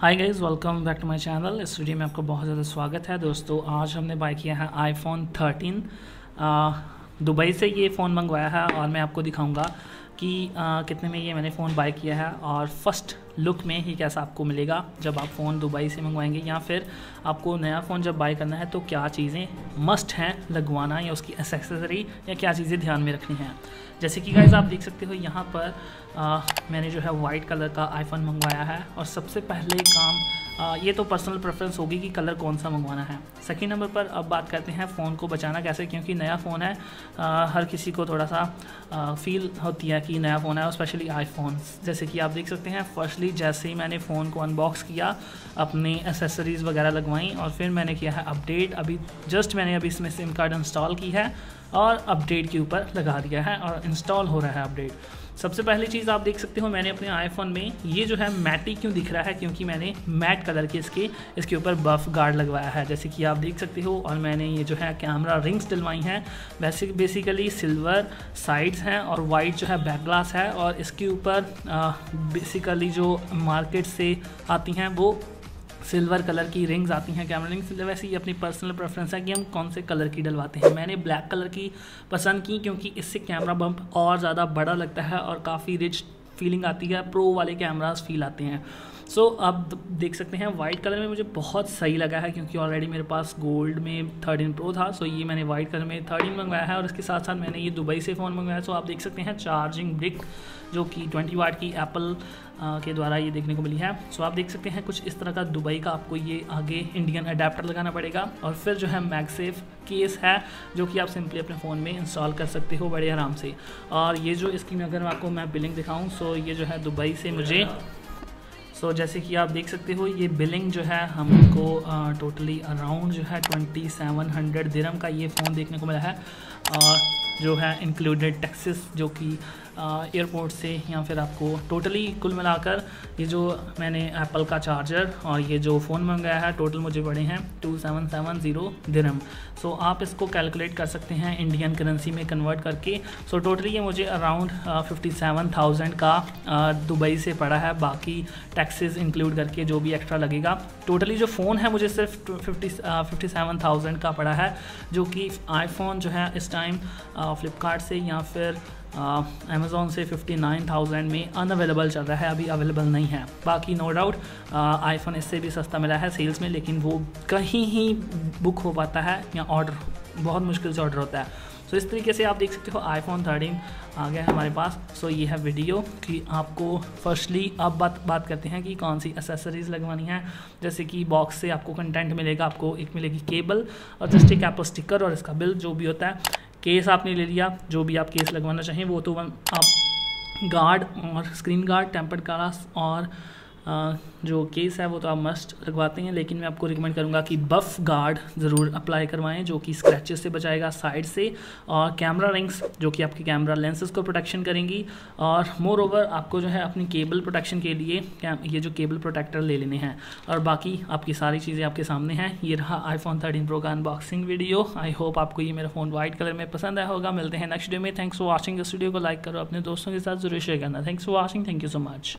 Hi guys, welcome back to my channel. इस video में आपका बहुत ज़्यादा स्वागत है। दोस्तों, आज हमने बाय किया है आईफोन 13। दुबई से ये फ़ोन मंगवाया है और मैं आपको दिखाऊंगा कि कितने में ये मैंने फ़ोन बाय किया है और फर्स्ट लुक में ही कैसा आपको मिलेगा जब आप फ़ोन दुबई से मंगवाएंगे, या फिर आपको नया फ़ोन जब बाय करना है तो क्या चीज़ें मस्ट हैं लगवाना या उसकी एक्सेसरी या क्या चीज़ें ध्यान में रखनी है। जैसे कि गाइस आप देख सकते हो यहाँ पर मैंने जो है वाइट कलर का आईफोन मंगवाया है और सबसे पहले काम ये तो पर्सनल प्रेफरेंस होगी कि कलर कौन सा मंगवाना है। सेकंड नंबर पर अब बात करते हैं फ़ोन को बचाना कैसे, क्योंकि नया फ़ोन है, हर किसी को थोड़ा सा फील होती है कि नया फ़ोन है, स्पेशली आईफोन। जैसे कि आप देख सकते हैं फर्स्टली जैसे ही मैंने फ़ोन को अनबॉक्स किया, अपनी एसेसरीज़ वगैरह लगवाई और फिर मैंने किया है अपडेट। मैंने अभी इसमें सिम कार्ड इंस्टॉल की है और अपडेट के ऊपर लगा दिया है और इंस्टॉल हो रहा है अपडेट। सबसे पहली चीज़ आप देख सकते हो मैंने अपने आईफोन में ये जो है मैटी क्यों दिख रहा है, क्योंकि मैंने मैट कलर के इसके ऊपर बफ गार्ड लगवाया है, जैसे कि आप देख सकते हो। और मैंने ये जो है कैमरा रिंग्स डलवाई हैं, वैसे बेसिकली सिल्वर साइड्स हैं और वाइट जो है बैक ग्लास है, और इसके ऊपर बेसिकली जो मार्केट से आती हैं वो सिल्वर कलर की रिंग्स आती हैं, कैमरा रिंग्स। वैसे ही अपनी पर्सनल प्रेफरेंस है कि हम कौन से कलर की डलवाते हैं। मैंने ब्लैक कलर की पसंद की क्योंकि इससे कैमरा बम्प और ज़्यादा बड़ा लगता है और काफ़ी रिच फीलिंग आती है, प्रो वाले कैमरास फील आते हैं। सो आप देख सकते हैं वाइट कलर में मुझे बहुत सही लगा है, क्योंकि ऑलरेडी मेरे पास गोल्ड में 13 प्रो था। सो ये मैंने वाइट कलर में 13 मंगवाया है और इसके साथ साथ मैंने ये दुबई से फ़ोन मंगवाया है। सो आप देख सकते हैं चार्जिंग ब्रिक जो कि 20 वाट की एप्पल के द्वारा ये देखने को मिली है। सो आप देख सकते हैं कुछ इस तरह का दुबई का, आपको ये आगे इंडियन अडेप्टर लगाना पड़ेगा और फिर जो है मैगसेफ केस है जो कि आप सिंपली अपने फ़ोन में इंस्टॉल कर सकते हो बड़े आराम से। और ये जो इसकी अगर आपको मैं बिलिंग दिखाऊँ, सो ये जो है दुबई से मुझे जैसे कि आप देख सकते हो ये बिलिंग जो है हमको टोटली अराउंड जो है 2700 दिरहम का ये फ़ोन देखने को मिला है, और जो है इंक्लूडेड टैक्सेस जो कि एयरपोर्ट से या फिर आपको टोटली कुल मिलाकर ये जो मैंने एप्पल का चार्जर और ये जो फ़ोन मंगाया है टोटल मुझे पड़े हैं 2770 दिरहम। सो आप इसको कैलकुलेट कर सकते हैं इंडियन करेंसी में कन्वर्ट करके। सो टोटली ये मुझे अराउंड 57,000 का दुबई से पड़ा है, बाकी टैक्सेस इंक्लूड करके जो भी एक्स्ट्रा लगेगा। टोटली जो फ़ोन है मुझे सिर्फ 57,000 का पड़ा है, जो कि आईफोन जो है इस टाइम फ्लिपकार्ट से या फिर अमेज़ॉन से 59,000 में अनअवेलेबल चल रहा है, अभी अवेलेबल नहीं है। बाकी नो डाउट आईफोन इससे भी सस्ता मिला है सेल्स में, लेकिन वो कहीं ही बुक हो पाता है या ऑर्डर बहुत मुश्किल से ऑर्डर होता है। सो इस तरीके से आप देख सकते हो आईफोन 13 आ गया है हमारे पास। सो ये है वीडियो कि आपको फर्स्टली आप बात करते हैं कि कौन सी एसेसरीज़ लगवानी है। जैसे कि बॉक्स से आपको कंटेंट मिलेगा, आपको एक मिलेगी केबल और जस्ट एक एप्पल स्टिकर और इसका बिल जो भी होता है। केस आपने ले लिया, जो भी आप केस लगवाना चाहिए वो तो आप गार्ड और स्क्रीन गार्ड, टेम्पर्ड ग्लास और जो केस है वो तो आप मस्ट लगवाते हैं, लेकिन मैं आपको रिकमेंड करूंगा कि बफ गार्ड ज़रूर अप्लाई करवाएं जो कि स्क्रैचेस से बचाएगा साइड से, और कैमरा रिंग्स जो कि आपके कैमरा लेंसेज को प्रोटेक्शन करेंगी, और मोर ओवर आपको जो है अपनी केबल प्रोटेक्शन के लिए ये जो केबल प्रोटेक्टर ले लेने हैं। और बाकी आपकी सारी चीज़ें आपके सामने हैं। ये रहा आईफोन 13 प्रो का अनबॉक्सिंग वीडियो। आई होप आपको ये मेरा फ़ोन वाइट कलर में पसंद आया होगा। मिलते हैं नेक्स्ट वीडियो में। Thanks for watching. इस वीडियो को लाइक करो, अपने दोस्तों के साथ जरूर शेयर करना। Thanks for watching, thank you so much.